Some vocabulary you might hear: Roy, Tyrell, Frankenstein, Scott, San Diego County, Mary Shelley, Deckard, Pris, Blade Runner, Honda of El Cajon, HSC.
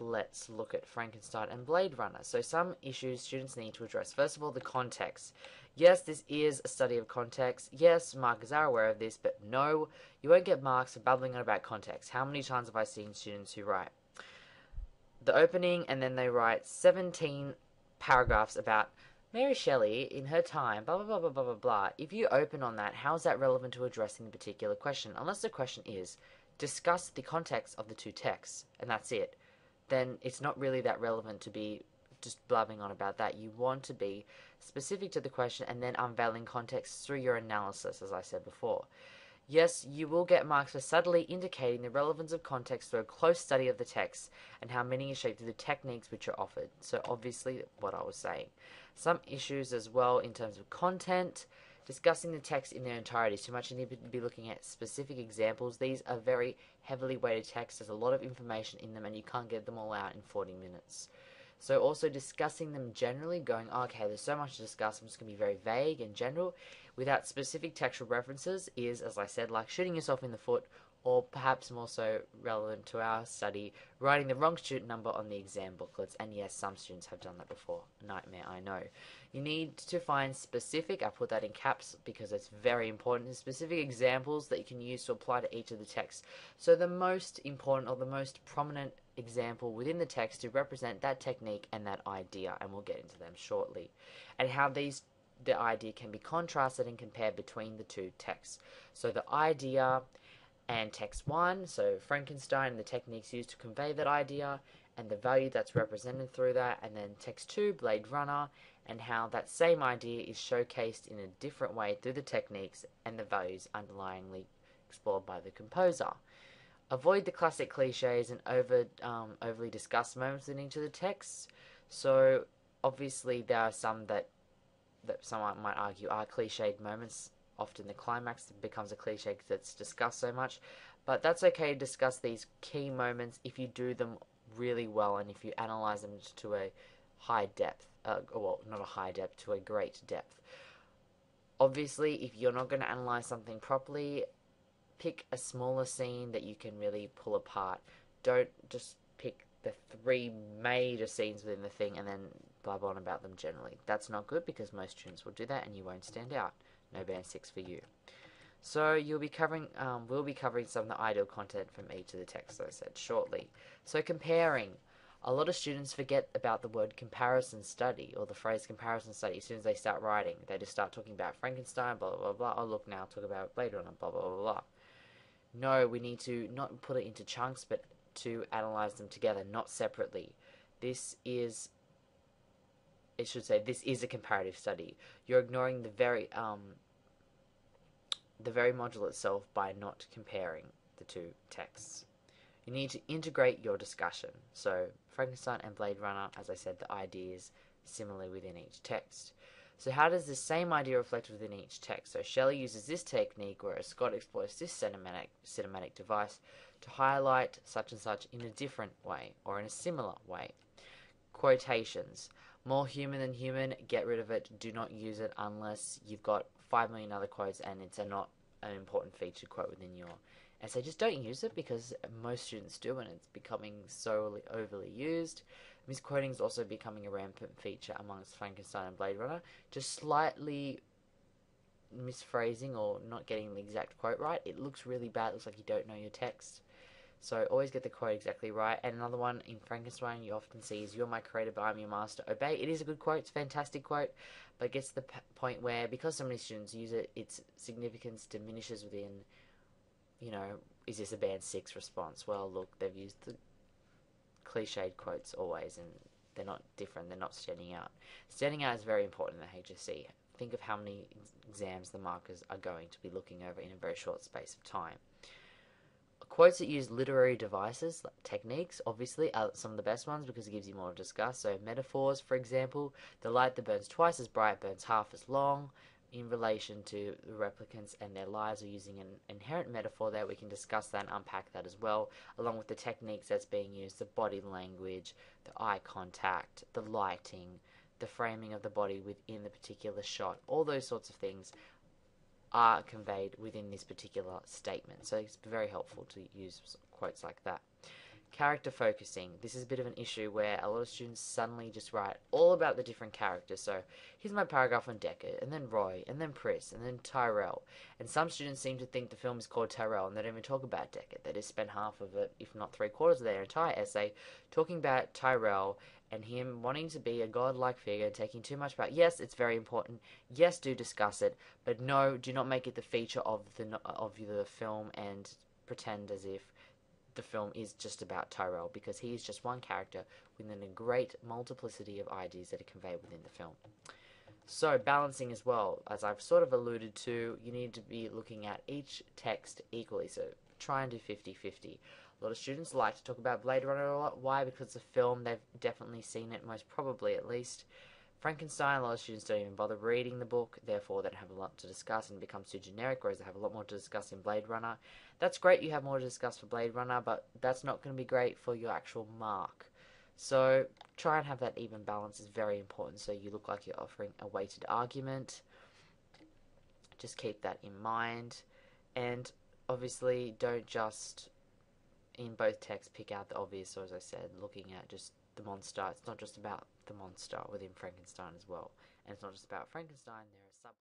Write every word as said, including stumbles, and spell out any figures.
let's look at Frankenstein and Blade Runner. So some issues students need to address. First of all, the context. Yes, this is a study of context. Yes, markers are aware of this, but no, you won't get marks for babbling on about context. How many times have I seen students who write the opening and then they write seventeen paragraphs about Mary Shelley in her time, blah, blah, blah, blah, blah, blah, blah. If you open on that, how is that relevant to addressing the particular question? Unless the question is, discuss the context of the two texts, and that's it. Then it's not really that relevant to be just blabbing on about that. You want to be specific to the question and then unveiling context through your analysis, as I said before. Yes, you will get marks for subtly indicating the relevance of context through a close study of the text and how meaning is shaped through the techniques which are offered. So obviously what I was saying. Some issues as well in terms of content. Discussing the text in their entirety is too much. You need to be looking at specific examples. These are very heavily weighted texts. There's a lot of information in them and you can't get them all out in forty minutes. So also discussing them generally, going, oh, okay, there's so much to discuss, I'm just going to be very vague and general, without specific textual references is, as I said, like shooting yourself in the foot, or perhaps more so relevant to our study, writing the wrong student number on the exam booklets. And yes, some students have done that before. Nightmare, I know. You need to find specific, I put that in caps because it's very important, specific examples that you can use to apply to each of the texts. So the most important or the most prominent example within the text to represent that technique and that idea, and we'll get into them shortly, and how these the idea can be contrasted and compared between the two texts. So the idea and text one, so Frankenstein and the techniques used to convey that idea and the value that's represented through that, and then text two, Blade Runner, and how that same idea is showcased in a different way through the techniques and the values underlyingly explored by the composer. Avoid the classic cliches and over um, overly discussed moments in each of the texts. So obviously there are some that that someone might argue are cliched moments. Often the climax becomes a cliche because it's discussed so much, but that's okay to discuss these key moments if you do them really well and if you analyze them to a high depth, uh, well, not a high depth, to a great depth. Obviously, if you're not going to analyze something properly, pick a smaller scene that you can really pull apart. Don't just pick the three major scenes within the thing and then blab on about them generally. That's not good because most students will do that and you won't stand out. No band six for you. So you'll be covering, um, we'll be covering some of the ideal content from each of the texts, as I said, shortly. So comparing. A lot of students forget about the word comparison study, or the phrase comparison study, as soon as they start writing. They just start talking about Frankenstein, blah, blah, blah, blah. Oh, look now, talk about Blade Runner, blah, blah, blah, blah. No, we need to not put it into chunks, but to analyze them together, not separately. This is, it should say, this is a comparative study. You're ignoring the very, um, the very module itself by not comparing the two texts. You need to integrate your discussion. So Frankenstein and Blade Runner, as I said, the ideas similarly within each text. So how does the same idea reflect within each text? So Shelley uses this technique, whereas Scott exploits this cinematic, cinematic device to highlight such and such in a different way, or in a similar way. Quotations. More human than human, get rid of it, do not use it unless you've got five million other quotes and it's a not an important feature quote within your essay. Just don't use it because most students do and it's becoming so overly used. Misquoting is also becoming a rampant feature amongst Frankenstein and Blade Runner. Just slightly misphrasing or not getting the exact quote right, it looks really bad. It looks like you don't know your text. So always get the quote exactly right. And another one in Frankenstein you often see is, "You're my creator, but I'm your master. Obey." It is a good quote. It's a fantastic quote. But it gets to the point where, because so many students use it, its significance diminishes within, you know, is this a band six response? Well, look, they've used the cliched quotes always, and they're not different, they're not standing out. Standing out is very important in the H S C. Think of how many exams the markers are going to be looking over in a very short space of time. Quotes that use literary devices, like techniques, obviously, are some of the best ones because it gives you more to discuss. So metaphors, for example, the light that burns twice as bright burns half as long, in relation to the replicants and their lives, are using an inherent metaphor there. We can discuss that and unpack that as well, along with the techniques that's being used, the body language, the eye contact, the lighting, the framing of the body within the particular shot. All those sorts of things are conveyed within this particular statement. So it's very helpful to use quotes like that. Character focusing. This is a bit of an issue where a lot of students suddenly just write all about the different characters. So here's my paragraph on Deckard, and then Roy, and then Pris, and then Tyrell. And some students seem to think the film is called Tyrell, and they don't even talk about Deckard. They just spend half of it, if not three quarters of their entire essay, talking about Tyrell and him wanting to be a godlike figure, taking too much about. Yes, it's very important. Yes, do discuss it, but no, do not make it the feature of the of the film and pretend as if the film is just about Tyrell, because he is just one character within a great multiplicity of ideas that are conveyed within the film. So balancing as well, as I've sort of alluded to, you need to be looking at each text equally, so try and do fifty fifty. A lot of students like to talk about Blade Runner a lot. Why? Because it's a film, they've definitely seen it, most probably at least. Frankenstein, a lot of students don't even bother reading the book, therefore they don't have a lot to discuss and it becomes too generic, whereas they have a lot more to discuss in Blade Runner. That's great, you have more to discuss for Blade Runner, but that's not going to be great for your actual mark. So try and have that even balance is very important, so you look like you're offering a weighted argument. Just keep that in mind, and obviously don't just, in both texts, pick out the obvious, so as I said, looking at just the monster. It's not just about the monster within Frankenstein as well, and it's not just about Frankenstein, there are sub